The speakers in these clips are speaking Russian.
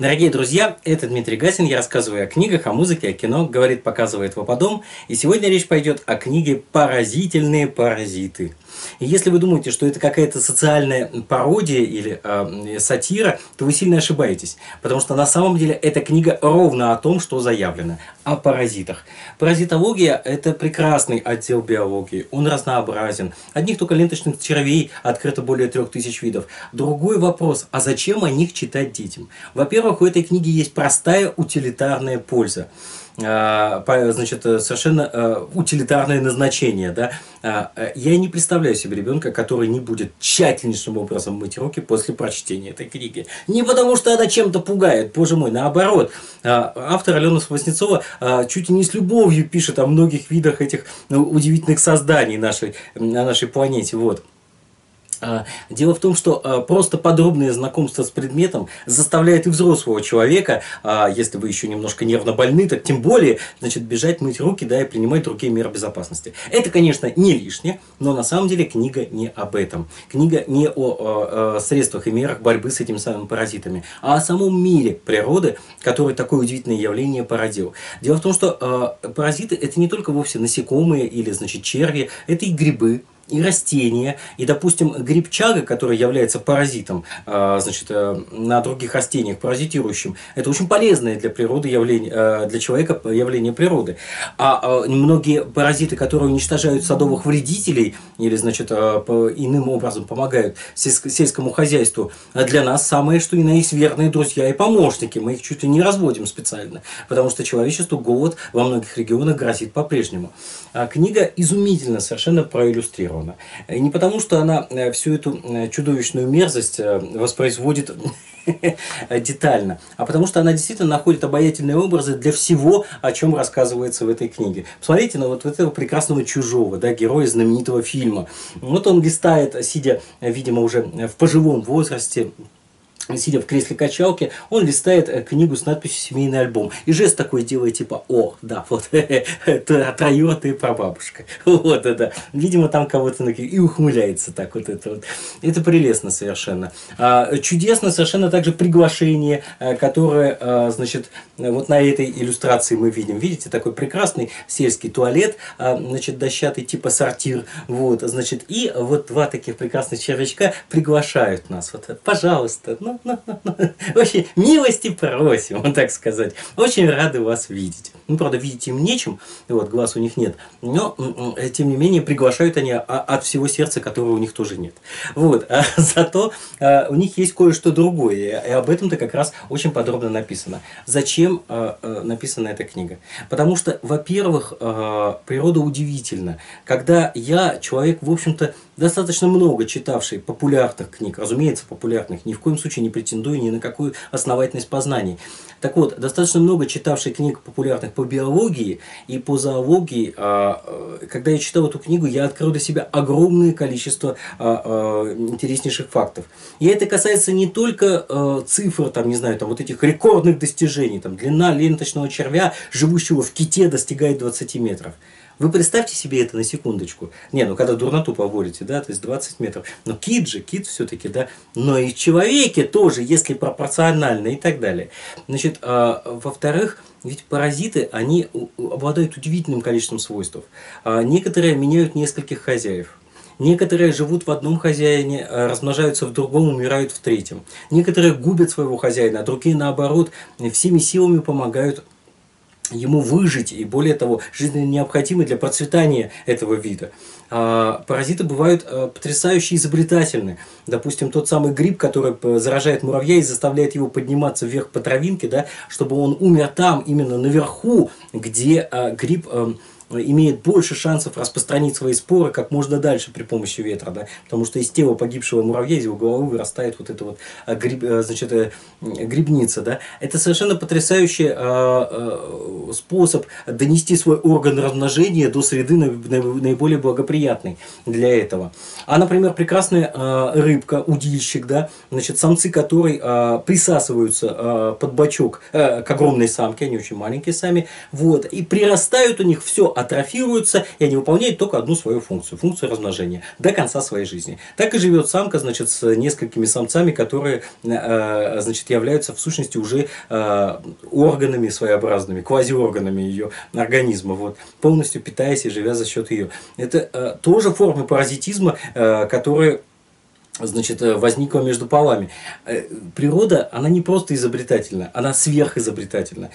Дорогие друзья, это Дмитрий Гасин. Я рассказываю о книгах, о музыке, о кино. Говорит, показывает Вападом. И сегодня речь пойдет о книге «Поразительные паразиты». И если вы думаете, что это какая-то социальная пародия или сатира, то вы сильно ошибаетесь, потому что на самом деле эта книга ровно о том, что заявлено, о паразитах. Паразитология – это прекрасный отдел биологии, он разнообразен. Одних только ленточных червей открыто более 3000 видов. Другой вопрос – а зачем о них читать детям? Во-первых, у этой книги есть простая утилитарная польза. Значит, совершенно утилитарное назначение. Да? Я не представляю себе ребенка, который не будет тщательнейшим образом мыть руки после прочтения этой книги. Не потому, что она чем-то пугает, боже мой, наоборот. Автор Алена Спаснецова чуть ли не с любовью пишет о многих видах этих удивительных созданий на нашей планете. Вот. Дело в том, что просто подробное знакомство с предметом заставляет и взрослого человека, если вы еще немножко нервно больны, так тем более, значит, бежать, мыть руки, да, и принимать другие меры безопасности. Это, конечно, не лишнее, но на самом деле книга не об этом. Книга не о средствах и мерах борьбы с этими самыми паразитами, а о самом мире природы, который такое удивительное явление породил. Дело в том, что паразиты – это не только вовсе насекомые или, значит, черви, это и грибы, и растения, и, допустим, гриб-чага, который является паразитом, значит, на других растениях, паразитирующим, это очень полезное для природы явление, для человека явление природы. А многие паразиты, которые уничтожают садовых вредителей или, значит, иным образом помогают сельскому хозяйству, для нас самые, что ни на есть, верные друзья и помощники. Мы их чуть ли не разводим специально, потому что человечеству голод во многих регионах грозит по-прежнему. Книга изумительно совершенно проиллюстрирована. Не потому, что она всю эту чудовищную мерзость воспроизводит детально, а потому, что она действительно находит обаятельные образы для всего, о чем рассказывается в этой книге. Посмотрите на вот этого прекрасного чужого, да, героя знаменитого фильма. Вот он листает, сидя, видимо, уже в пожилом возрасте, сидя в кресле-качалке, он листает книгу с надписью «Семейный альбом». И жест такой делает, типа, о, да, вот, троюродная прабабушка. Вот, да. Видимо, там кого-то и ухмыляется так вот это вот. Это прелестно совершенно. Чудесно совершенно также приглашение, которое, значит, вот на этой иллюстрации мы видим. Видите, такой прекрасный сельский туалет, значит, дощатый, типа сортир. Вот, значит, и вот два таких прекрасных червячка приглашают нас. Вот, пожалуйста, ну, вообще, милости просим, так сказать. Очень рады вас видеть. Ну, правда, видеть им нечем, вот, глаз у них нет. Но, тем не менее, приглашают они от всего сердца, которого у них тоже нет. Вот, а зато у них есть кое-что другое. И об этом-то как раз очень подробно написано. Зачем написана эта книга? Потому что, во-первых, природа удивительна. Когда я, человек, в общем-то, достаточно много читавший популярных книг, разумеется, популярных, ни в коем случае не претендую ни на какую основательность познаний. Так вот, достаточно много читавших книг популярных по биологии и по зоологии, когда я читал эту книгу, я открыл для себя огромное количество интереснейших фактов. И это касается не только цифр, там, не знаю, там, вот этих рекордных достижений, там, длина ленточного червя, живущего в ките, достигает 20 метров. Вы представьте себе это на секундочку. Не, ну когда дурноту поворите, да, то есть 20 метров. Но кит же, кит все-таки, да. Но и в человеке тоже, если пропорционально и так далее. Значит, во-вторых, ведь паразиты, они обладают удивительным количеством свойств. Некоторые меняют нескольких хозяев. Некоторые живут в одном хозяине, размножаются в другом, умирают в третьем. Некоторые губят своего хозяина, а другие, наоборот, всеми силами помогают ему выжить, и более того, жизненно необходимы для процветания этого вида. Паразиты бывают потрясающе изобретательны. Допустим, тот самый гриб, который заражает муравья и заставляет его подниматься вверх по травинке, да, чтобы он умер там, именно наверху, где гриб имеет больше шансов распространить свои споры как можно дальше при помощи ветра, да? Потому что из тела погибшего муравья, из его головы вырастает вот эта вот грибница. Да? Это совершенно потрясающий способ донести свой орган размножения до среды наиболее благоприятной для этого. А, например, прекрасная рыбка, удильщик, да? Значит, самцы которой присасываются под бочок к огромной самке, они очень маленькие сами, вот, и прирастают у них все атрофируются, и они выполняют только одну свою функцию, функцию размножения, до конца своей жизни. Так и живет самка, значит, с несколькими самцами, которые, значит, являются в сущности уже органами своеобразными, квазиорганами ее организма, вот, полностью питаясь и живя за счет ее. Это тоже формы паразитизма, которые, значит, возникла между полами. Природа, она не просто изобретательна, она сверхизобретательна.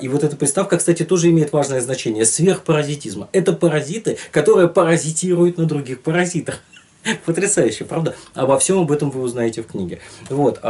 И вот эта приставка, кстати, тоже имеет важное значение. Сверхпаразитизма. Это паразиты, которые паразитируют на других паразитах. Потрясающе, правда? Обо всем об этом вы узнаете в книге. Вот.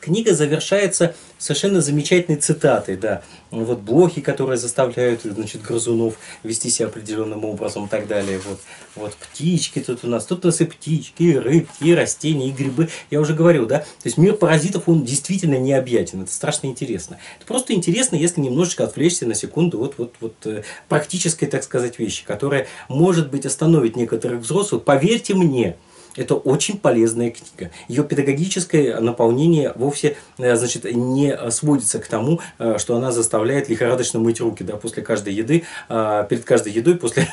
Книга завершается совершенно замечательной цитатой. Да. Вот блохи, которые заставляют, значит, грызунов вести себя определенным образом и так далее. Вот. Вот птички тут у нас. Тут у нас и птички, и рыбки, и растения, и грибы. Я уже говорил, да? То есть мир паразитов, он действительно необъятен. Это страшно интересно. Это просто интересно, если немножечко отвлечься на секунду вот практической, так сказать, вещи, которая, может быть, остановит некоторых взрослых. Поверьте мне, это очень полезная книга. Ее педагогическое наполнение вовсе, значит, не сводится к тому, что она заставляет лихорадочно мыть руки, да, после каждой еды, перед каждой едой, после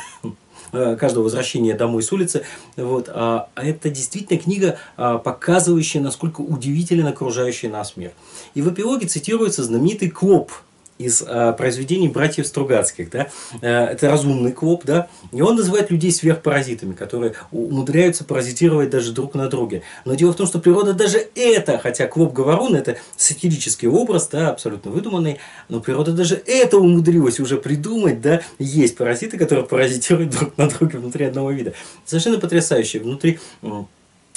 каждого возвращения домой с улицы. Вот. Это действительно книга, показывающая, насколько удивителен окружающий нас мир. И в эпилоге цитируется знаменитый Клоп из произведений братьев Стругацких, да? Это разумный Клоп, да? И он называет людей сверхпаразитами, которые умудряются паразитировать даже друг на друге. Но дело в том, что природа даже это, хотя Клоп-говорун – это сатирический образ, да, абсолютно выдуманный, но природа даже это умудрилась уже придумать, да? Есть паразиты, которые паразитируют друг на друге внутри одного вида. Совершенно потрясающе. Внутри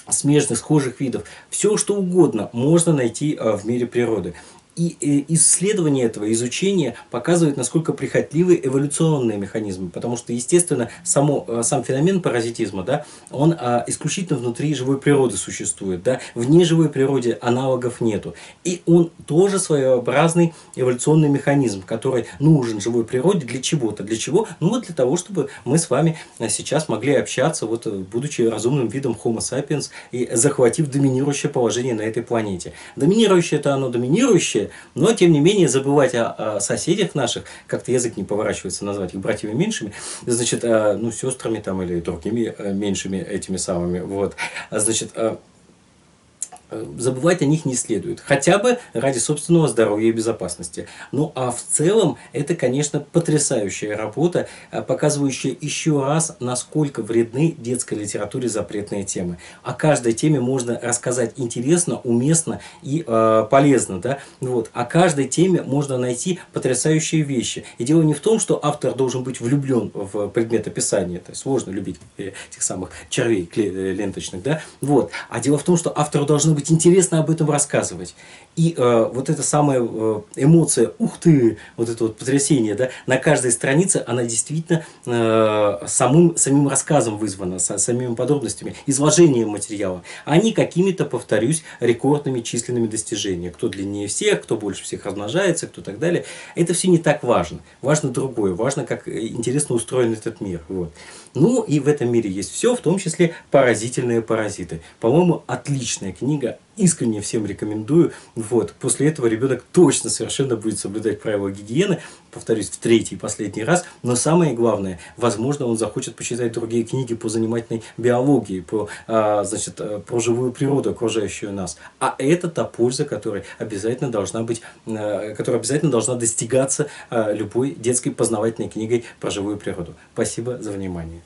смежных, схожих видов. Все, что угодно можно найти в мире природы. И исследование этого, изучение показывает, насколько прихотливы эволюционные механизмы, потому что, естественно, сам феномен паразитизма, да, он исключительно внутри живой природы существует, да, в неживой природе аналогов нету, и он тоже своеобразный эволюционный механизм, который нужен живой природе для чего-то, для чего? Ну вот для того, чтобы мы с вами сейчас могли общаться, вот, будучи разумным видом Homo sapiens и захватив доминирующее положение на этой планете. Доминирующее это оно доминирующее, но, тем не менее, забывать о соседях наших, как-то язык не поворачивается назвать их братьями меньшими, значит, ну, сестрами там или другими меньшими этими самыми, вот, значит, забывать о них не следует, хотя бы ради собственного здоровья и безопасности. Ну, а в целом, это, конечно, потрясающая работа, показывающая еще раз, насколько вредны детской литературе запретные темы. О каждой теме можно рассказать интересно, уместно и полезно, да? Вот. О каждой теме можно найти потрясающие вещи. И дело не в том, что автор должен быть влюблен в предмет описания, это сложно любить этих самых червей ленточных, да? Вот. А дело в том, что автору должно быть интересно об этом рассказывать. И вот эта самая эмоция, ух ты, вот это вот потрясение, да, на каждой странице, она действительно самим рассказом вызвана, самими подробностями, изложением материала, а не какими-то, повторюсь, рекордными численными достижениями. Кто длиннее всех, кто больше всех размножается, кто так далее. Это все не так важно. Важно другое. Важно, как интересно устроен этот мир. Вот. Ну и в этом мире есть все, в том числе «Поразительные паразиты». По-моему, отличная книга. Искренне всем рекомендую. Вот. После этого ребенок точно совершенно будет соблюдать правила гигиены. Повторюсь, в третий и последний раз. Но самое главное, возможно, он захочет почитать другие книги по занимательной биологии, про живую природу, окружающую нас. А это та польза, которая обязательно должна быть, которая обязательно должна достигаться любой детской познавательной книгой про живую природу. Спасибо за внимание.